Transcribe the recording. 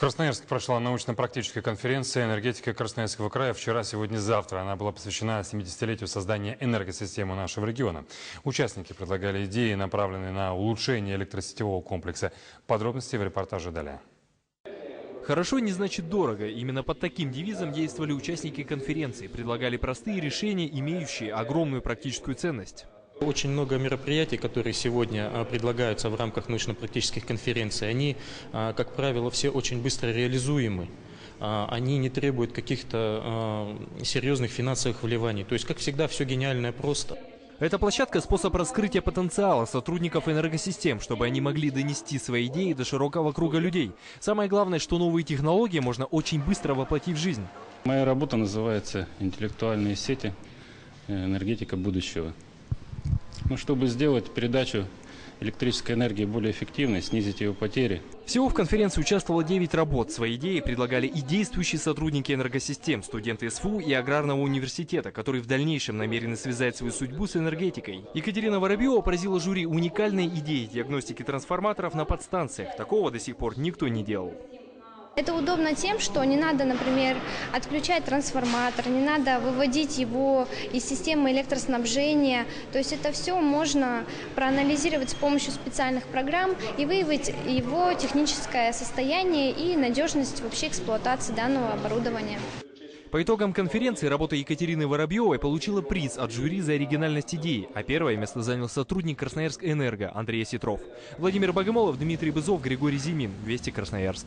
В Красноярске прошла научно-практическая конференция «Энергетика Красноярского края. Вчера, сегодня, завтра». Она была посвящена 70-летию создания энергосистемы нашего региона. Участники предлагали идеи, направленные на улучшение электросетевого комплекса. Подробности в репортаже далее. «Хорошо не значит дорого». Именно под таким девизом действовали участники конференции. Предлагали простые решения, имеющие огромную практическую ценность. Очень много мероприятий, которые сегодня предлагаются в рамках научно-практических конференций, они, как правило, все очень быстро реализуемы. Они не требуют каких-то серьезных финансовых вливаний. То есть, как всегда, все гениальное просто. Эта площадка – способ раскрытия потенциала сотрудников энергосистем, чтобы они могли донести свои идеи до широкого круга людей. Самое главное, что новые технологии можно очень быстро воплотить в жизнь. Моя работа называется «Интеллектуальные сети. Энергетика будущего». Чтобы сделать передачу электрической энергии более эффективной, снизить ее потери. Всего в конференции участвовало 9 работ. Свои идеи предлагали и действующие сотрудники энергосистем, студенты СФУ и Аграрного университета, которые в дальнейшем намерены связать свою судьбу с энергетикой. Екатерина Воробьева поразила жюри уникальной идеей диагностики трансформаторов на подстанциях. Такого до сих пор никто не делал. Это удобно тем, что не надо, например, отключать трансформатор, не надо выводить его из системы электроснабжения. То есть это все можно проанализировать с помощью специальных программ и выявить его техническое состояние и надежность вообще эксплуатации данного оборудования. По итогам конференции работа Екатерины Воробьевой получила приз от жюри за оригинальность идеи, а первое место занял сотрудник Красноярскэнерго Андрей Сетров. Владимир Богомолов, Дмитрий Бызов, Григорий Зимин. Вести Красноярск.